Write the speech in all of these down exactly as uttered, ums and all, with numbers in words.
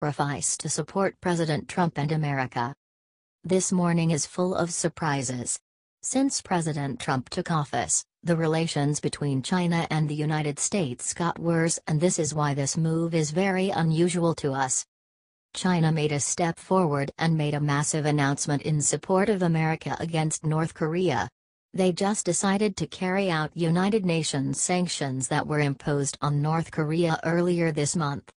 sacrifice to support President Trump and America. This morning is full of surprises. Since President Trump took office, the relations between China and the United States got worse, and this is why this move is very unusual to us. China made a step forward and made a massive announcement in support of America against North Korea. They just decided to carry out United Nations sanctions that were imposed on North Korea earlier this month.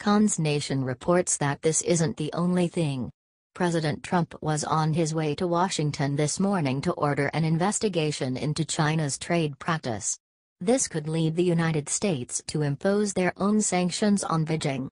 Khan's Nation reports that this isn't the only thing. President Trump was on his way to Washington this morning to order an investigation into China's trade practice. This could lead the United States to impose their own sanctions on Beijing.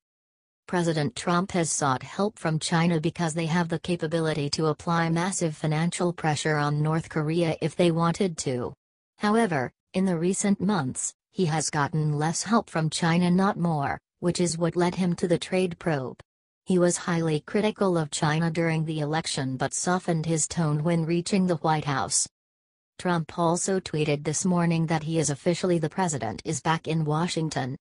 President Trump has sought help from China because they have the capability to apply massive financial pressure on North Korea if they wanted to. However, in the recent months, he has gotten less help from China, not more, which is what led him to the trade probe. He was highly critical of China during the election but softened his tone when reaching the White House. Trump also tweeted this morning that he is officially the president is back in Washington.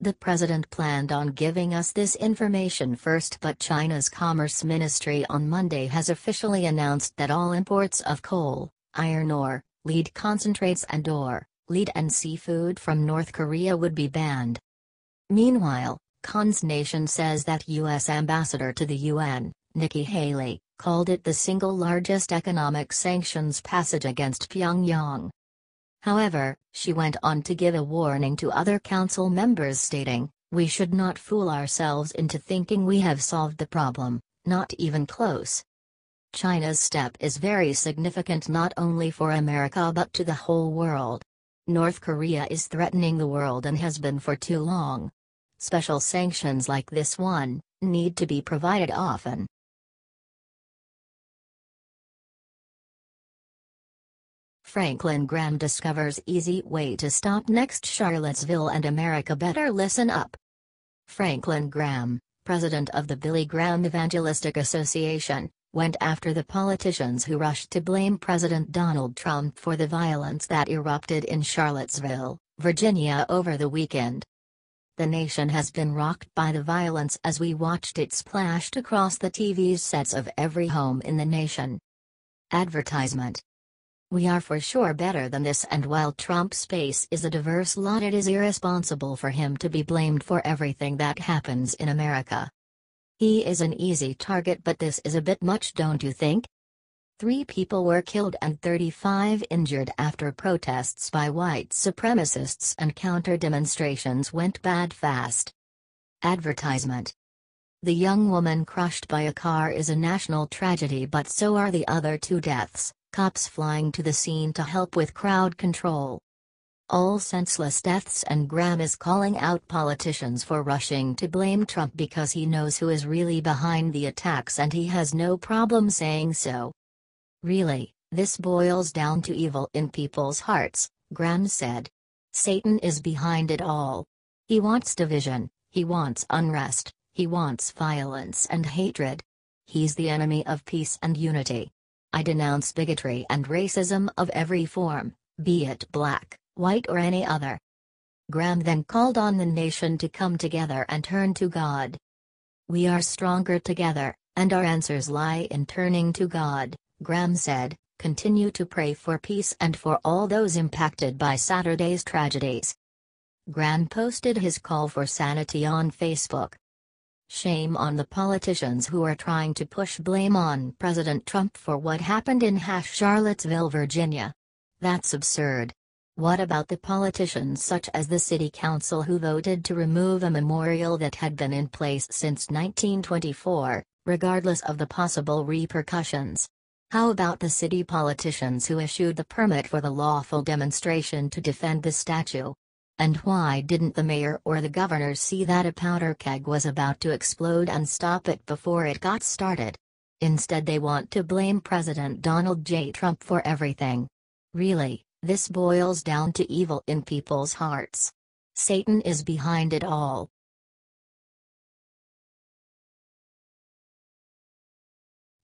The president planned on giving us this information first, but China's Commerce Ministry on Monday has officially announced that all imports of coal, iron ore, lead concentrates and ore, lead and seafood from North Korea would be banned. Meanwhile, Khan's Nation says that U S Ambassador to the U N, Nikki Haley, called it the single largest economic sanctions passage against Pyongyang. However, she went on to give a warning to other council members stating, "We should not fool ourselves into thinking we have solved the problem, not even close." China's step is very significant not only for America but to the whole world. North Korea is threatening the world and has been for too long. Special sanctions like this one need to be provided often. Franklin Graham discovers easy way to stop next Charlottesville and America better listen up. Franklin Graham, president of the Billy Graham Evangelistic Association, went after the politicians who rushed to blame President Donald Trump for the violence that erupted in Charlottesville, Virginia over the weekend. The nation has been rocked by the violence as we watched it splashed across the T V sets of every home in the nation. Advertisement. We are for sure better than this, and while Trump's base is a diverse lot, it is irresponsible for him to be blamed for everything that happens in America. He is an easy target, but this is a bit much, don't you think? Three people were killed and thirty-five injured after protests by white supremacists and counter-demonstrations went bad fast. Advertisement. The young woman crushed by a car is a national tragedy, but so are the other two deaths, cops flying to the scene to help with crowd control. All senseless deaths, and Graham is calling out politicians for rushing to blame Trump because he knows who is really behind the attacks, and he has no problem saying so. Really, this boils down to evil in people's hearts, Graham said. Satan is behind it all. He wants division, he wants unrest, he wants violence and hatred. He's the enemy of peace and unity. I denounce bigotry and racism of every form, be it black, white or any other. Graham then called on the nation to come together and turn to God. We are stronger together, and our answers lie in turning to God, Graham said. Continue to pray for peace and for all those impacted by Saturday's tragedies. Graham posted his call for sanity on Facebook. Shame on the politicians who are trying to push blame on President Trump for what happened in Charlottesville, Virginia. That's absurd. What about the politicians such as the city council who voted to remove a memorial that had been in place since nineteen twenty-four, regardless of the possible repercussions? How about the city politicians who issued the permit for the lawful demonstration to defend the statue? And why didn't the mayor or the governor see that a powder keg was about to explode and stop it before it got started? Instead, they want to blame President Donald J. Trump for everything. Really, this boils down to evil in people's hearts. Satan is behind it all.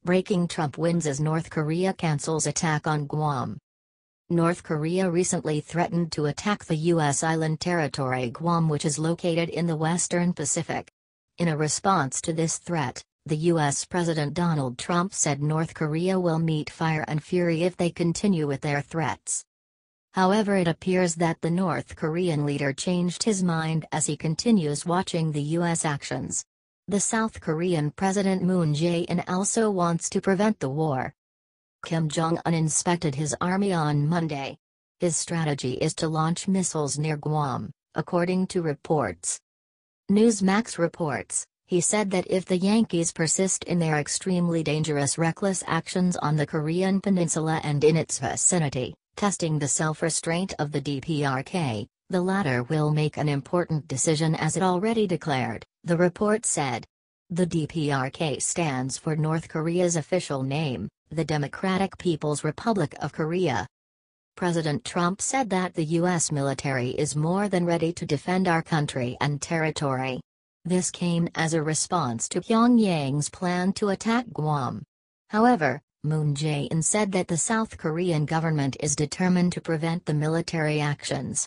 Breaking: Trump wins as North Korea cancels attack on Guam. North Korea recently threatened to attack the U S island territory Guam, which is located in the western Pacific. In a response to this threat, the U S President Donald Trump said North Korea will meet fire and fury if they continue with their threats. However, it appears that the North Korean leader changed his mind as he continues watching the U S actions. The South Korean President Moon Jae-in also wants to prevent the war. Kim Jong-un inspected his army on Monday. His strategy is to launch missiles near Guam, according to reports. Newsmax reports. He said that if the Yankees persist in their extremely dangerous reckless actions on the Korean peninsula and in its vicinity, testing the self-restraint of the D P R K, the latter will make an important decision as it already declared, the report said. The D P R K stands for North Korea's official name, the Democratic People's Republic of Korea. President Trump said that the U S military is more than ready to defend our country and territory. This came as a response to Pyongyang's plan to attack Guam. However, Moon Jae-in said that the South Korean government is determined to prevent the military actions.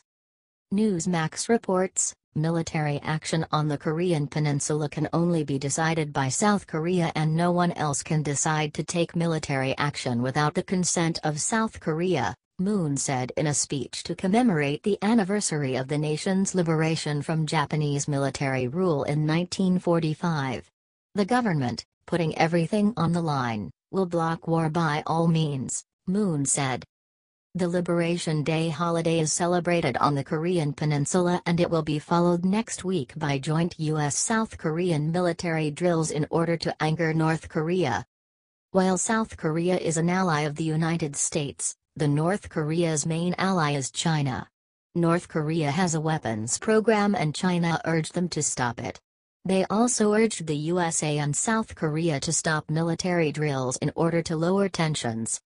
Newsmax reports, military action on the Korean peninsula can only be decided by South Korea and no one else can decide to take military action without the consent of South Korea, Moon said in a speech to commemorate the anniversary of the nation's liberation from Japanese military rule in nineteen forty-five. The government, putting everything on the line, will block war by all means, Moon said. The Liberation Day holiday is celebrated on the Korean Peninsula and it will be followed next week by joint U S-South Korean military drills in order to anger North Korea. While South Korea is an ally of the United States, the North Korea's main ally is China. North Korea has a weapons program and China urged them to stop it. They also urged the U S A and South Korea to stop military drills in order to lower tensions.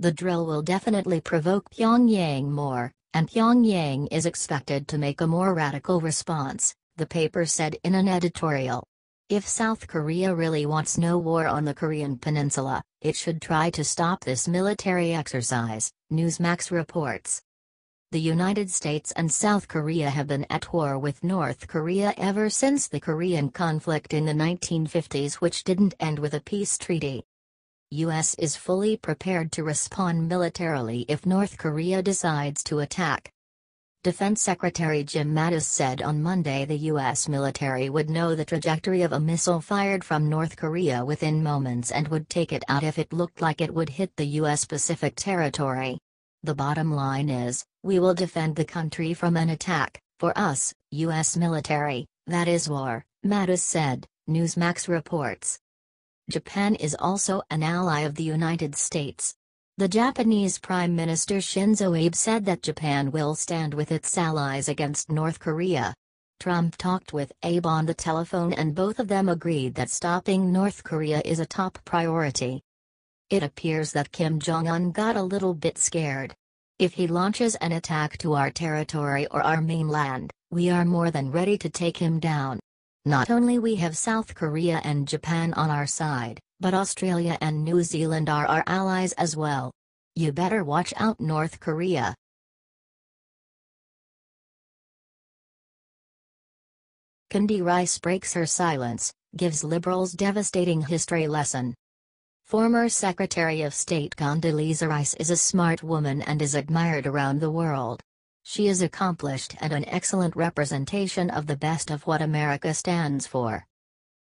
The drill will definitely provoke Pyongyang more, and Pyongyang is expected to make a more radical response, the paper said in an editorial. If South Korea really wants no war on the Korean Peninsula, it should try to stop this military exercise, Newsmax reports. The United States and South Korea have been at war with North Korea ever since the Korean conflict in the nineteen fifties, which didn't end with a peace treaty. U S is fully prepared to respond militarily if North Korea decides to attack. Defense Secretary Jim Mattis said on Monday the U S military would know the trajectory of a missile fired from North Korea within moments and would take it out if it looked like it would hit the U S Pacific territory. The bottom line is, we will defend the country from an attack, for us, U S military, that is war, Mattis said, Newsmax reports. Japan is also an ally of the United States. The Japanese Prime Minister Shinzo Abe said that Japan will stand with its allies against North Korea. Trump talked with Abe on the telephone and both of them agreed that stopping North Korea is a top priority. It appears that Kim Jong-un got a little bit scared. If he launches an attack to our territory or our mainland, we are more than ready to take him down. Not only we have South Korea and Japan on our side, but Australia and New Zealand are our allies as well. You better watch out, North Korea. Condoleezza Rice breaks her silence, gives liberals devastating history lesson. Former Secretary of State Condoleezza Rice is a smart woman and is admired around the world. She is accomplished and an excellent representation of the best of what America stands for.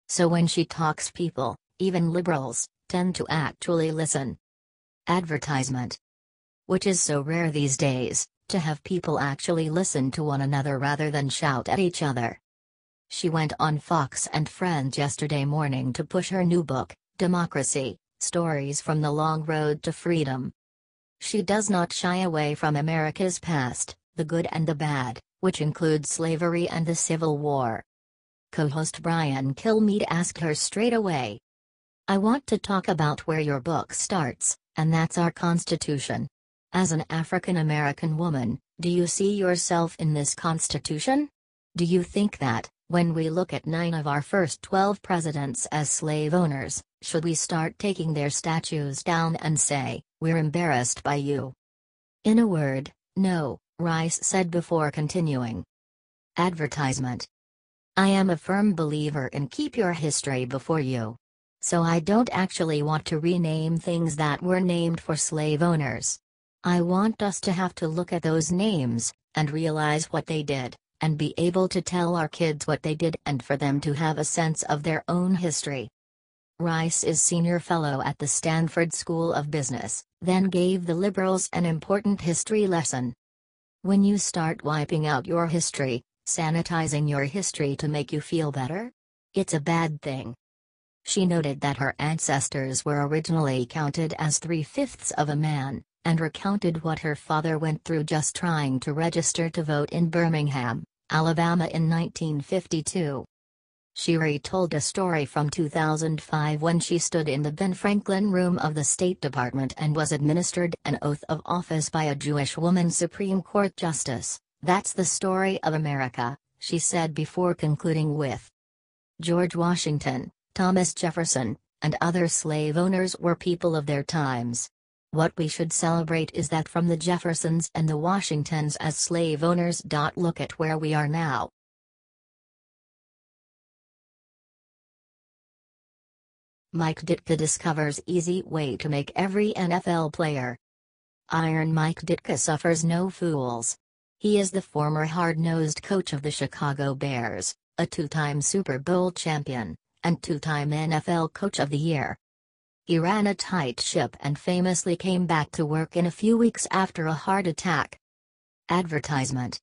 So when she talks, people, even liberals, tend to actually listen. Advertisement. Which is so rare these days, to have people actually listen to one another rather than shout at each other. She went on Fox and Friends yesterday morning to push her new book, Democracy, Stories from the Long Road to Freedom. She does not shy away from America's past, the good and the bad, which includes slavery and the Civil War. Co-host Brian Kilmeade asked her straight away, I want to talk about where your book starts, and that's our Constitution. As an African-American woman, do you see yourself in this Constitution? Do you think that, when we look at nine of our first twelve presidents as slave owners, should we start taking their statues down and say, we're embarrassed by you? In a word, no, Rice said before continuing. Advertisement. I am a firm believer in keep your history before you. So I don't actually want to rename things that were named for slave owners. I want us to have to look at those names, and realize what they did, and be able to tell our kids what they did and for them to have a sense of their own history. Rice is senior fellow at the Stanford School of Business, then gave the liberals an important history lesson. When you start wiping out your history, sanitizing your history to make you feel better, it's a bad thing. She noted that her ancestors were originally counted as three-fifths of a man, and recounted what her father went through just trying to register to vote in Birmingham, Alabama in nineteen fifty-two. She retold a story from two thousand five when she stood in the Ben Franklin room of the State Department and was administered an oath of office by a Jewish woman Supreme Court justice. "That's the story of America," she said before concluding with, "George Washington, Thomas Jefferson, and other slave owners were people of their times. What we should celebrate is that from the Jeffersons and the Washingtons as slave owners. Look at where we are now." Mike Ditka discovers easy way to make every N F L player. Iron Mike Ditka suffers no fools. He is the former hard-nosed coach of the Chicago Bears, a two-time Super Bowl champion, and two-time N F L Coach of the Year. He ran a tight ship and famously came back to work in a few weeks after a heart attack. Advertisement.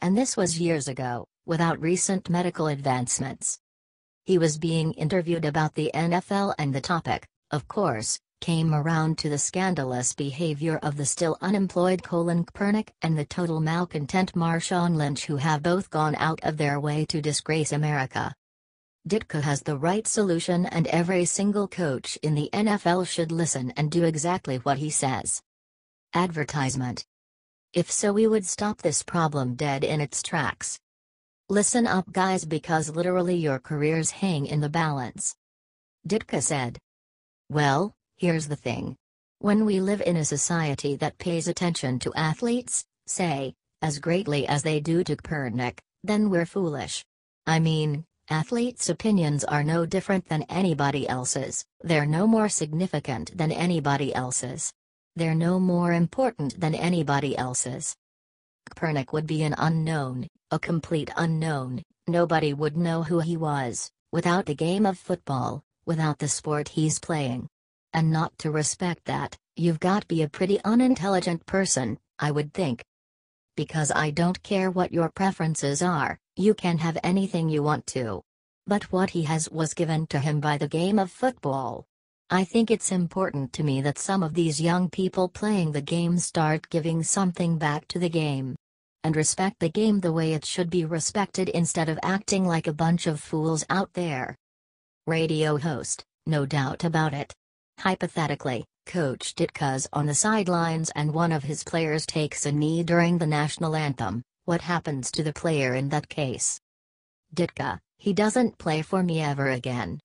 And this was years ago, without recent medical advancements. He was being interviewed about the N F L, and the topic, of course, came around to the scandalous behavior of the still unemployed Colin Kaepernick and the total malcontent Marshawn Lynch, who have both gone out of their way to disgrace America. Ditka has the right solution, and every single coach in the N F L should listen and do exactly what he says. Advertisement. If so, we would stop this problem dead in its tracks. Listen up, guys, because literally your careers hang in the balance. Ditka said. Well, here's the thing. When we live in a society that pays attention to athletes, say, as greatly as they do to Kaepernick, then we're foolish. I mean, athletes' opinions are no different than anybody else's, they're no more significant than anybody else's. They're no more important than anybody else's. Kaepernick would be an unknown, a complete unknown, nobody would know who he was, without the game of football, without the sport he's playing. And not to respect that, you've got to be a pretty unintelligent person, I would think. Because I don't care what your preferences are, you can have anything you want to. But what he has was given to him by the game of football. I think it's important to me that some of these young people playing the game start giving something back to the game. And respect the game the way it should be respected, instead of acting like a bunch of fools out there. Radio host, no doubt about it. Hypothetically, Coach Ditka's on the sidelines and one of his players takes a knee during the national anthem. What happens to the player in that case? Ditka, he doesn't play for me ever again,